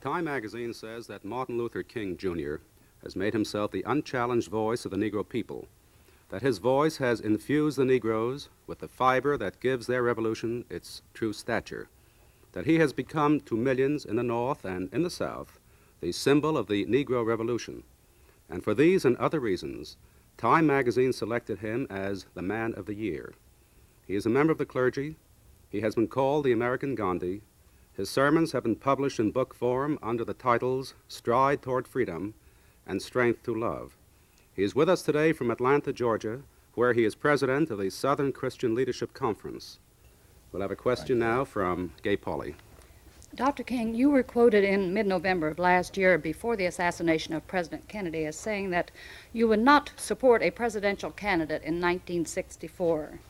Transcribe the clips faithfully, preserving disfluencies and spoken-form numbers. Time magazine says that Martin Luther King, Junior has made himself the unchallenged voice of the Negro people, that his voice has infused the Negroes with the fiber that gives their revolution its true stature, that he has become to millions in the North and in the South the symbol of the Negro Revolution. And for these and other reasons, Time magazine selected him as the Man of the Year. He is a member of the clergy. He has been called the American Gandhi. His sermons have been published in book form under the titles Stride Toward Freedom and Strength to Love. He is with us today from Atlanta, Georgia, where he is president of the Southern Christian Leadership Conference. We'll have a question now from Gay Pauly. Doctor King, you were quoted in mid-November of last year before the assassination of President Kennedy as saying that you would not support a presidential candidate in nineteen sixty-four.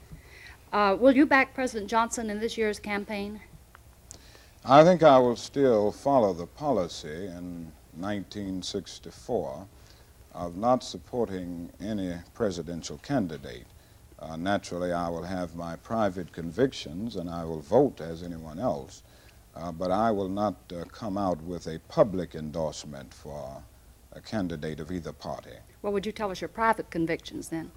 Uh, will you back President Johnson in this year's campaign? I think I will still follow the policy in nineteen sixty-four of not supporting any presidential candidate. Uh, naturally, I will have my private convictions and I will vote as anyone else. Uh, but I will not uh, come out with a public endorsement for a candidate of either party. Well, would you tell us your private convictions then?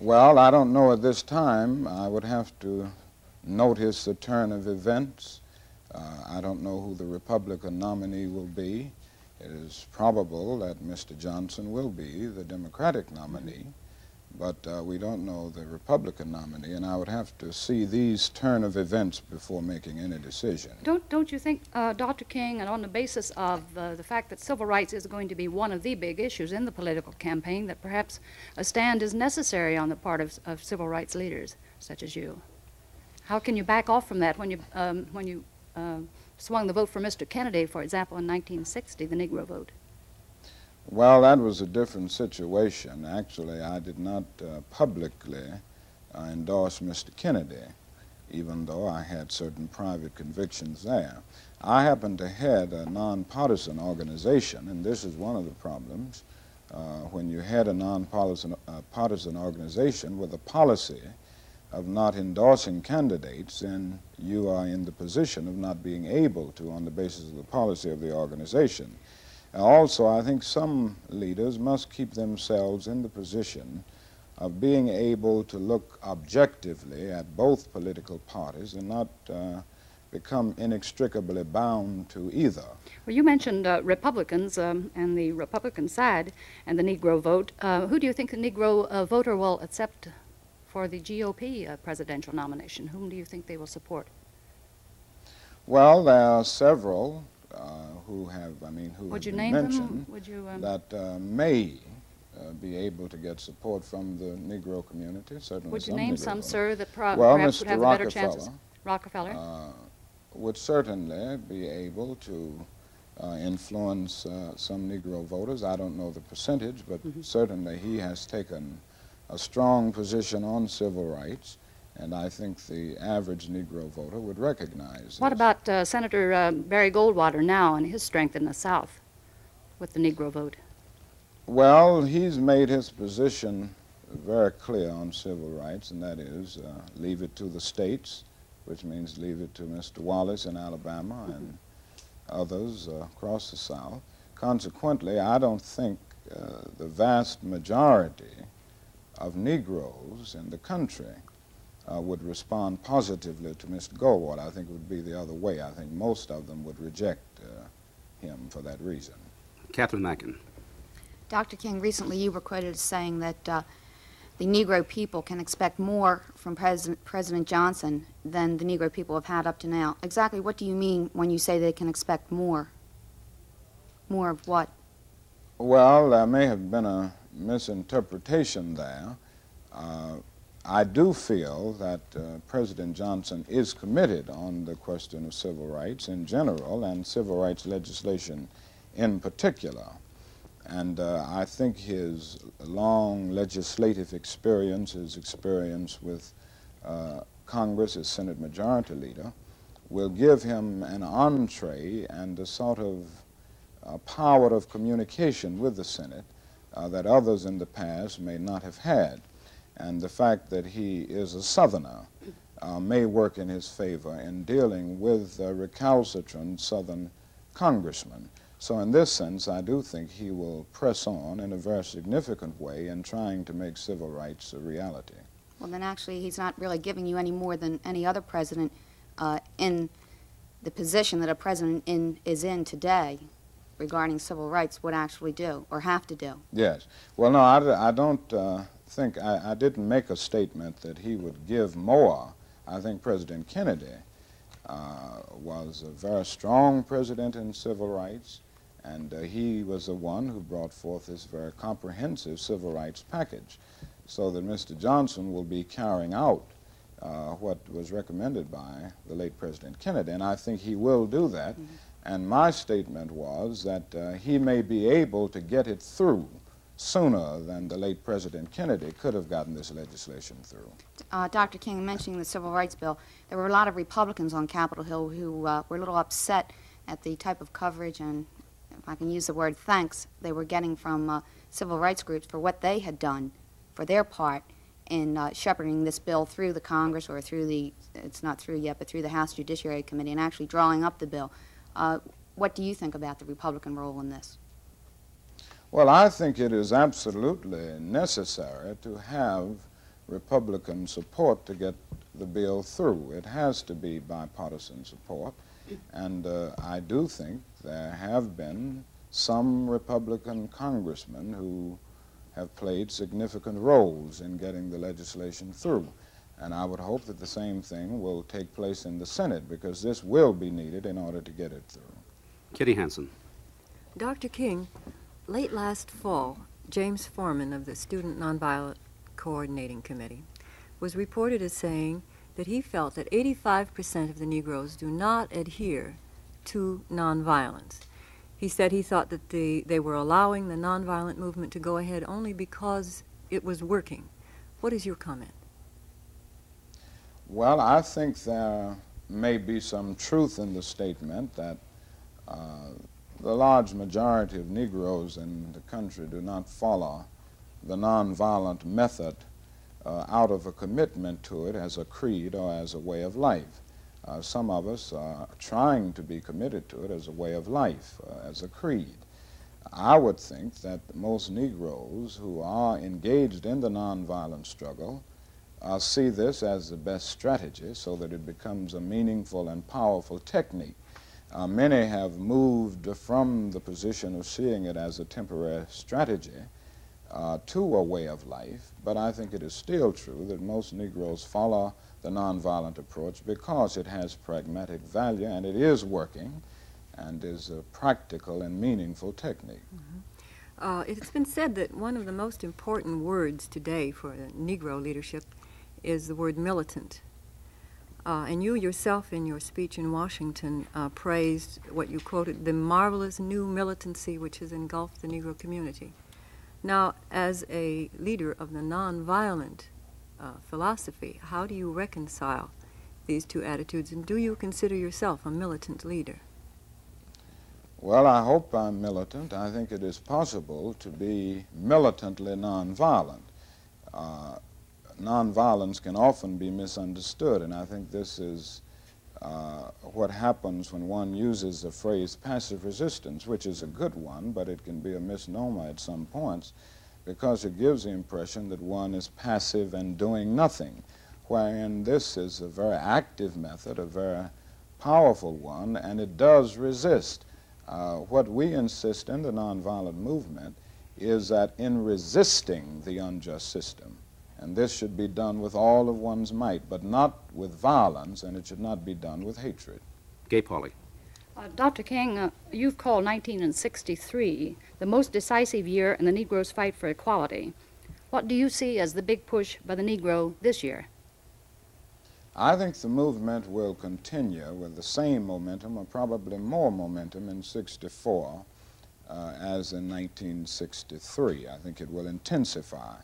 Well, I don't know at this time. I would have to notice the turn of events. Uh, I don't know who the Republican nominee will be. It is probable that Mister Johnson will be the Democratic nominee. But uh, we don't know the Republican nominee, and I would have to see these turn of events before making any decision. Don't, don't you think, uh, Doctor King, and on the basis of uh, the fact that civil rights is going to be one of the big issues in the political campaign, that perhaps a stand is necessary on the part of, of civil rights leaders such as you? How can you back off from that when you, um, when you uh, swung the vote for Mister Kennedy, for example, in nineteen sixty, the Negro vote? Well, that was a different situation. Actually, I did not uh, publicly uh, endorse Mister Kennedy, even though I had certain private convictions there. I happen to head a nonpartisan organization, and this is one of the problems. Uh, when you head a nonpartisan uh, partisan organization with a policy of not endorsing candidates, then you are in the position of not being able to, on the basis of the policy of the organization. Also, I think some leaders must keep themselves in the position of being able to look objectively at both political parties and not uh, become inextricably bound to either. Well, you mentioned uh, Republicans um, and the Republican side and the Negro vote. Uh, who do you think the Negro uh, voter will accept for the G O P uh, presidential nomination? Whom do you think they will support? Well, there are several. Uh, who have, I mean, who have been mentioned that uh, may uh, be able to get support from the Negro community, certainly. Would you name some, sir, that pro well, perhaps Mister would have a better chances? Rockefeller uh, would certainly be able to uh, influence uh, some Negro voters. I don't know the percentage, but mm-hmm. certainly he has taken a strong position on civil rights. And I think the average Negro voter would recognize this. What about uh, Senator uh, Barry Goldwater now and his strength in the South with the Negro vote? Well, he's made his position very clear on civil rights, and that is uh, leave it to the states, which means leave it to Mister Wallace in Alabama mm-hmm. and others uh, across the South. Consequently, I don't think uh, the vast majority of Negroes in the country Uh, would respond positively to Mister Goldwater. I think it would be the other way. I think most of them would reject uh, him for that reason. Catherine Mackin. Doctor King, recently you were quoted as saying that uh, the Negro people can expect more from Pres President Johnson than the Negro people have had up to now. Exactly what do you mean when you say they can expect more? More of what? Well, there may have been a misinterpretation there. Uh, I do feel that uh, President Johnson is committed on the question of civil rights in general and civil rights legislation in particular. And uh, I think his long legislative experience, his experience with uh, Congress as Senate Majority Leader, will give him an entree and a sort of uh, power of communication with the Senate uh, that others in the past may not have had. And the fact that he is a Southerner uh, may work in his favor in dealing with uh, recalcitrant Southern congressman. So in this sense, I do think he will press on in a very significant way in trying to make civil rights a reality. Well, then actually he's not really giving you any more than any other president uh, in the position that a president in, is in today regarding civil rights would actually do or have to do. Yes. Well, no, I, I don't uh, think, I, I didn't make a statement that he would give more. I think President Kennedy uh, was a very strong president in civil rights, and uh, he was the one who brought forth this very comprehensive civil rights package, so that Mister Johnson will be carrying out uh, what was recommended by the late President Kennedy, and I think he will do that. Mm-hmm. And my statement was that uh, he may be able to get it through sooner than the late President Kennedy could have gotten this legislation through. Uh, Doctor King, mentioning the Civil Rights Bill, there were a lot of Republicans on Capitol Hill who uh, were a little upset at the type of coverage and, if I can use the word, thanks they were getting from uh, civil rights groups for what they had done for their part in uh, shepherding this bill through the Congress, or through the, it's not through yet, but through the House Judiciary Committee, and actually drawing up the bill. Uh, what do you think about the Republican role in this? Well, I think it is absolutely necessary to have Republican support to get the bill through. It has to be bipartisan support, and uh, I do think there have been some Republican congressmen who have played significant roles in getting the legislation through. And I would hope that the same thing will take place in the Senate, because this will be needed in order to get it through. Kitty Hansen. Doctor King, late last fall, James Foreman of the Student Nonviolent Coordinating Committee was reported as saying that he felt that eighty-five percent of the Negroes do not adhere to nonviolence. He said he thought that the, they were allowing the nonviolent movement to go ahead only because it was working. What is your comment? Well, I think there may be some truth in the statement that uh, the large majority of Negroes in the country do not follow the nonviolent method uh, out of a commitment to it as a creed or as a way of life. Uh, some of us are trying to be committed to it as a way of life, uh, as a creed. I would think that most Negroes who are engaged in the nonviolent struggle Uh, see this as the best strategy, so that it becomes a meaningful and powerful technique. Uh, many have moved from the position of seeing it as a temporary strategy uh, to a way of life, but I think it is still true that most Negroes follow the nonviolent approach because it has pragmatic value and it is working and is a practical and meaningful technique. Mm-hmm. Uh, it's been said that one of the most important words today for Negro leadership is the word militant. Uh, and you yourself in your speech in Washington uh, praised what you quoted, the marvelous new militancy which has engulfed the Negro community. Now, as a leader of the nonviolent uh, philosophy, how do you reconcile these two attitudes, and do you consider yourself a militant leader? Well, I hope I'm militant. I think it is possible to be militantly nonviolent. Uh, nonviolence can often be misunderstood, and I think this is uh, what happens when one uses the phrase passive resistance, which is a good one, but it can be a misnomer at some points, because it gives the impression that one is passive and doing nothing, wherein this is a very active method, a very powerful one, and it does resist. Uh, what we insist in the nonviolent movement is that in resisting the unjust system, and this should be done with all of one's might, but not with violence, and it should not be done with hatred. Gay Pauly. Uh, Doctor King, uh, you've called nineteen sixty-three the most decisive year in the Negro's fight for equality. What do you see as the big push by the Negro this year? I think the movement will continue with the same momentum, or probably more momentum, in sixty-four uh, as in nineteen sixty-three. I think it will intensify.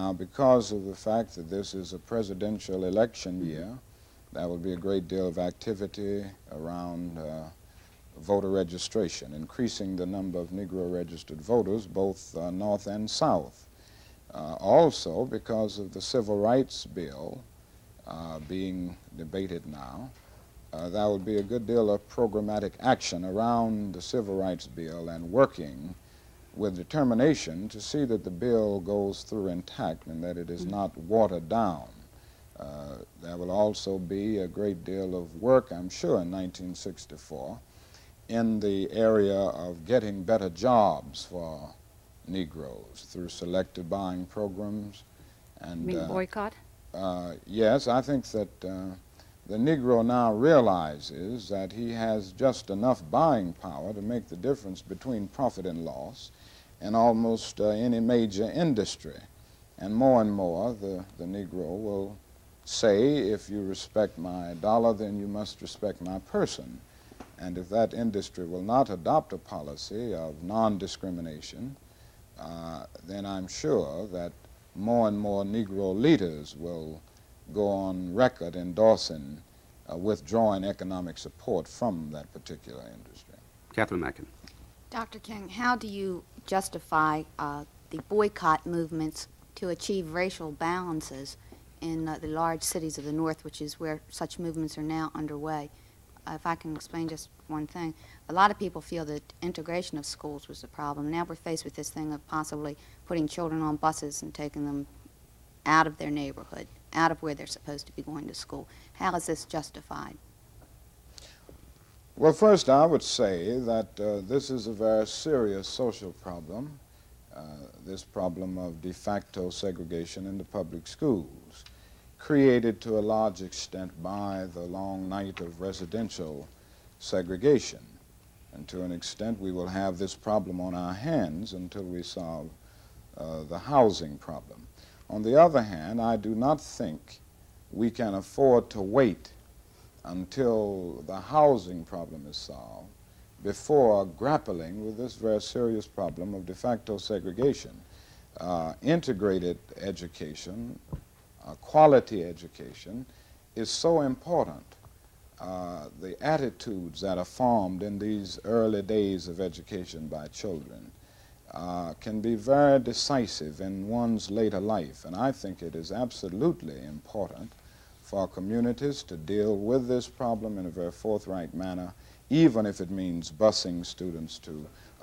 Now, because of the fact that this is a presidential election year, there will be a great deal of activity around uh, voter registration, increasing the number of Negro registered voters, both uh, North and South. Uh, also, because of the Civil Rights Bill, Uh, being debated now, Uh, there would be a good deal of programmatic action around the Civil Rights Bill and working with determination to see that the bill goes through intact and that it is not watered down. Uh, there will also be a great deal of work, I'm sure, in nineteen sixty-four in the area of getting better jobs for Negroes through selective buying programs. And, you mean uh, boycott? Uh, yes, I think that uh, the Negro now realizes that he has just enough buying power to make the difference between profit and loss in almost uh, any major industry. And more and more, the, the Negro will say, if you respect my dollar, then you must respect my person. And if that industry will not adopt a policy of non-discrimination, uh, then I'm sure that more and more Negro leaders will go on record endorsing uh, withdrawing economic support from that particular industry. Catherine Mackin. Doctor King, how do you justify uh, the boycott movements to achieve racial balances in uh, the large cities of the North, which is where such movements are now underway? Uh, if I can explain just one thing, a lot of people feel that integration of schools was the problem. Now we're faced with this thing of possibly putting children on buses and taking them out of their neighborhood, out of where they're supposed to be going to school. How is this justified? Well, first I would say that uh, this is a very serious social problem, uh, this problem of de facto segregation in the public schools, created to a large extent by the long night of residential segregation. And to an extent, we will have this problem on our hands until we solve uh, the housing problem. On the other hand, I do not think we can afford to wait until the housing problem is solved before grappling with this very serious problem of de facto segregation. Uh, integrated education, uh, quality education, is so important. Uh, the attitudes that are formed in these early days of education by children Uh, can be very decisive in one's later life, and I think it is absolutely important for communities to deal with this problem in a very forthright manner, even if it means busing students to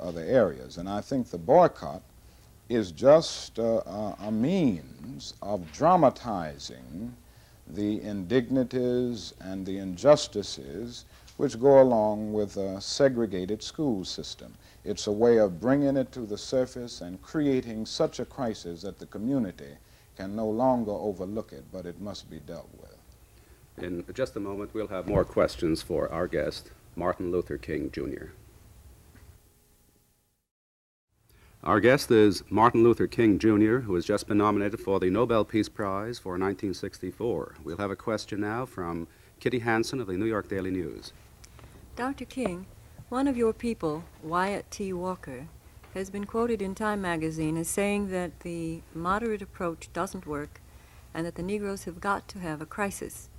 other areas. And I think the boycott is just uh, uh, a means of dramatizing the indignities and the injustices which go along with a segregated school system. It's a way of bringing it to the surface and creating such a crisis that the community can no longer overlook it, but it must be dealt with. In just a moment, we'll have more questions for our guest, Martin Luther King, Junior Our guest is Martin Luther King, Junior, who has just been nominated for the Nobel Peace Prize for nineteen sixty-four. We'll have a question now from Kitty Hansen of the New York Daily News. Doctor King, one of your people, Wyatt T. Walker, has been quoted in Time magazine as saying that the moderate approach doesn't work and that the Negroes have got to have a crisis.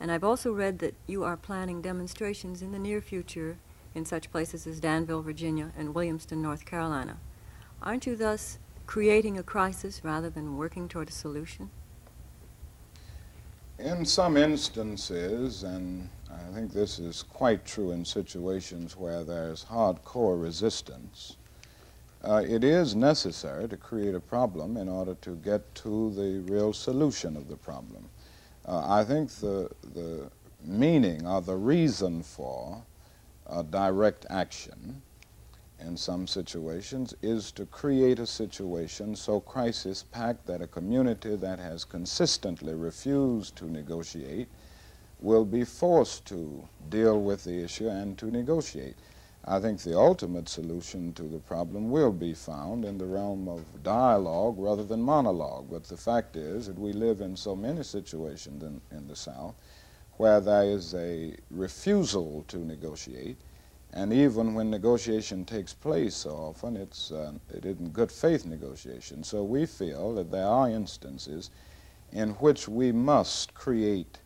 And I've also read that you are planning demonstrations in the near future in such places as Danville, Virginia, and Williamston, North Carolina. Aren't you thus creating a crisis rather than working toward a solution? In some instances, and I think this is quite true in situations where there's hardcore resistance, Uh, it is necessary to create a problem in order to get to the real solution of the problem. Uh, I think the, the meaning or the reason for uh, direct action in some situations is to create a situation so crisis-packed that a community that has consistently refused to negotiate will be forced to deal with the issue and to negotiate. I think the ultimate solution to the problem will be found in the realm of dialogue rather than monologue. But the fact is that we live in so many situations in, in the South where there is a refusal to negotiate, and even when negotiation takes place so often, it's, uh, it isn't good faith negotiation. So we feel that there are instances in which we must create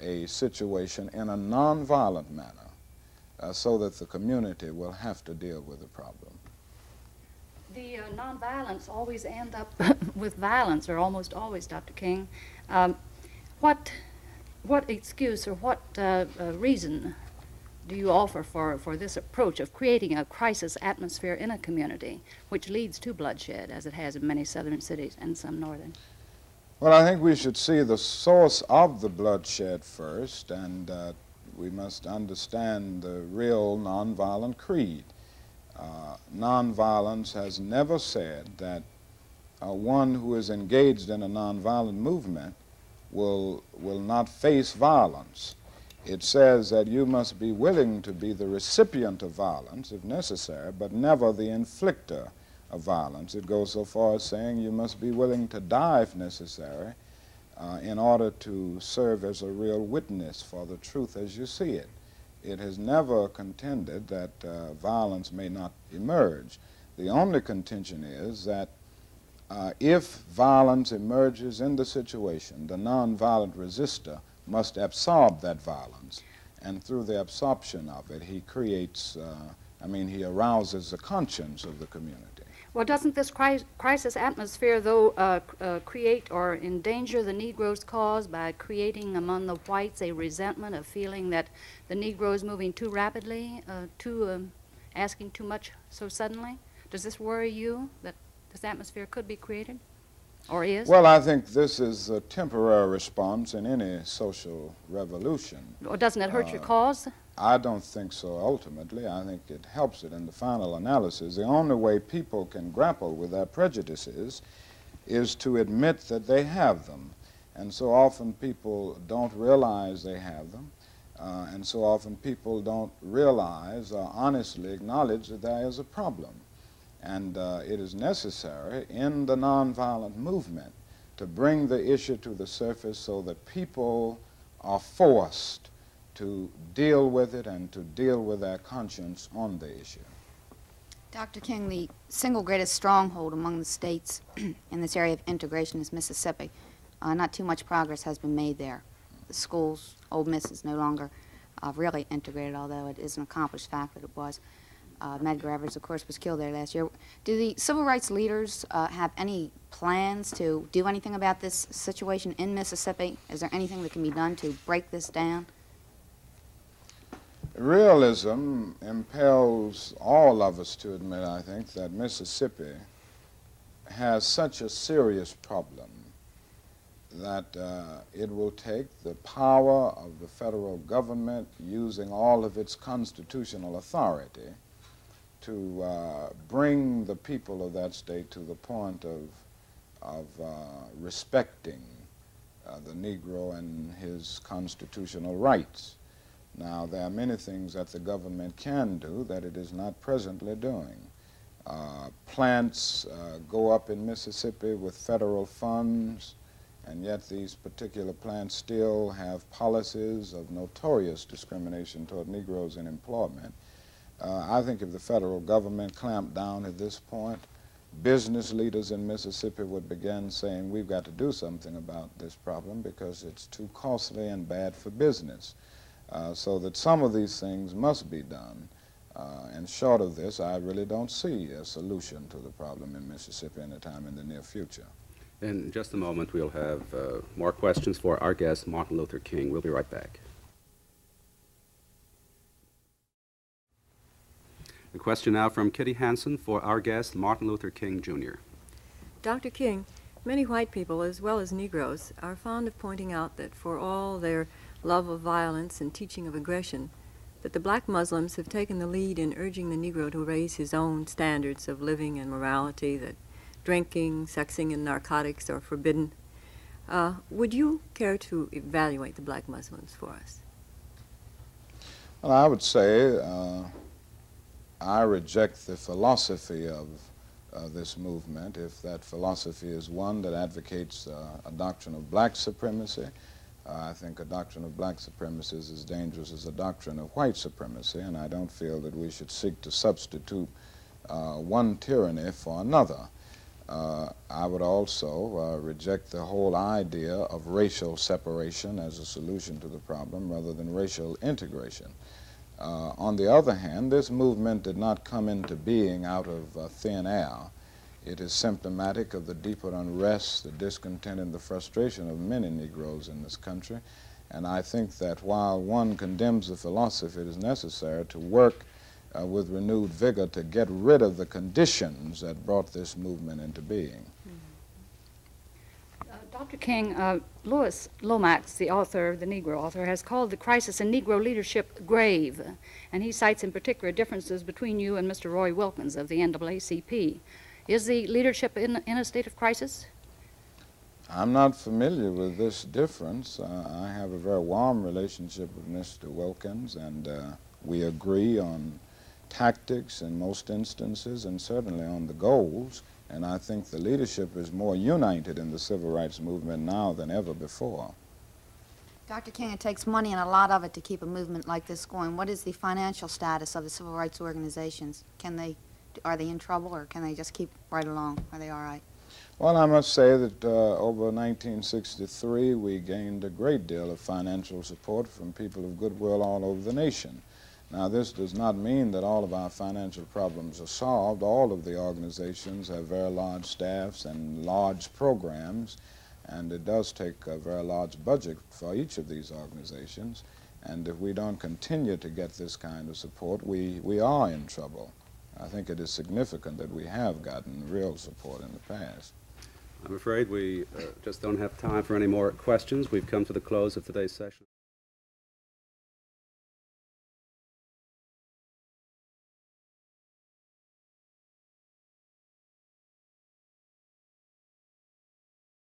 a situation in a nonviolent manner uh, so that the community will have to deal with the problem. The uh, nonviolence always end up with violence, or almost always, Doctor King. Um, what what excuse or what uh, uh, reason do you offer for, for this approach of creating a crisis atmosphere in a community which leads to bloodshed, as it has in many southern cities and some northern? Well, I think we should see the source of the bloodshed first, and uh, we must understand the real nonviolent creed. Uh, nonviolence has never said that uh, one who is engaged in a nonviolent movement will, will not face violence. It says that you must be willing to be the recipient of violence, if necessary, but never the inflictor of violence. It goes so far as saying you must be willing to die, if necessary, uh, in order to serve as a real witness for the truth as you see it. It has never contended that uh, violence may not emerge. The only contention is that uh, if violence emerges in the situation, the nonviolent resistor must absorb that violence, and through the absorption of it, he creates, uh, I mean, he arouses the conscience of the community. Well, doesn't this cri crisis atmosphere, though, uh, uh, create or endanger the Negroes' cause by creating among the whites a resentment of feeling that the Negro is moving too rapidly, uh, too, um, asking too much so suddenly? Does this worry you, that this atmosphere could be created? Or is? Well, I think this is a temporary response in any social revolution. Well, doesn't it hurt uh, your cause? I don't think so, ultimately. I think it helps it in the final analysis. The only way people can grapple with their prejudices is to admit that they have them. And so often people don't realize they have them. Uh, and so often people don't realize or honestly acknowledge that there is a problem. And uh, it is necessary in the nonviolent movement to bring the issue to the surface so that people are forced to deal with it and to deal with their conscience on the issue. Doctor King, the single greatest stronghold among the states in this area of integration is Mississippi. Uh, not too much progress has been made there. The schools, Ole Miss is no longer uh, really integrated, although it is an accomplished fact that it was. Uh, Medgar Evers, of course, was killed there last year. Do the civil rights leaders uh, have any plans to do anything about this situation in Mississippi? Is there anything that can be done to break this down? Realism impels all of us to admit, I think, that Mississippi has such a serious problem that uh, it will take the power of the federal government using all of its constitutional authority to uh, bring the people of that state to the point of, of uh, respecting uh, the Negro and his constitutional rights. Now, there are many things that the government can do that it is not presently doing. Uh, plants uh, go up in Mississippi with federal funds, and yet these particular plants still have policies of notorious discrimination toward Negroes in employment. Uh, I think if the federal government clamped down at this point, business leaders in Mississippi would begin saying, we've got to do something about this problem because it's too costly and bad for business. Uh, so that some of these things must be done. Uh, and short of this, I really don't see a solution to the problem in Mississippi anytime in the near future. In just a moment, we'll have uh, more questions for our guest, Martin Luther King. We'll be right back. A question now from Kitty Hansen for our guest, Martin Luther King, Junior Doctor King, many white people, as well as Negroes, are fond of pointing out that for all their love of violence and teaching of aggression, that the black Muslims have taken the lead in urging the Negro to raise his own standards of living and morality, that drinking, sexing, and narcotics are forbidden. Uh, would you care to evaluate the black Muslims for us? Well, I would say uh I reject the philosophy of uh, this movement, if that philosophy is one that advocates uh, a doctrine of black supremacy. Uh, I think a doctrine of black supremacy is as dangerous as a doctrine of white supremacy, and I don't feel that we should seek to substitute uh, one tyranny for another. Uh, I would also uh, reject the whole idea of racial separation as a solution to the problem rather than racial integration. Uh, on the other hand, this movement did not come into being out of uh, thin air. It is symptomatic of the deeper unrest, the discontent, and the frustration of many Negroes in this country. And I think that while one condemns the philosophy, it is necessary to work uh, with renewed vigor to get rid of the conditions that brought this movement into being. Mm-hmm. uh, Doctor King, uh, Louis Lomax, the author, the Negro author, has called the crisis in Negro leadership grave, and he cites in particular differences between you and Mister Roy Wilkins of the N double A C P. Is the leadership in, in a state of crisis? I'm not familiar with this difference. Uh, I have a very warm relationship with Mister Wilkins, and uh, we agree on tactics in most instances and certainly on the goals, and I think the leadership is more united in the civil rights movement now than ever before. Doctor King, it takes money and a lot of it to keep a movement like this going. What is the financial status of the civil rights organizations? Can they, are they in trouble, or can they just keep right along? Are they all right? Well, I must say that uh, over nineteen sixty-three, we gained a great deal of financial support from people of goodwill all over the nation. Now, this does not mean that all of our financial problems are solved. All of the organizations have very large staffs and large programs, and it does take a very large budget for each of these organizations. And if we don't continue to get this kind of support, we, we are in trouble. I think it is significant that we have gotten real support in the past. I'm afraid we uh, just don't have time for any more questions. We've come to the close of today's session.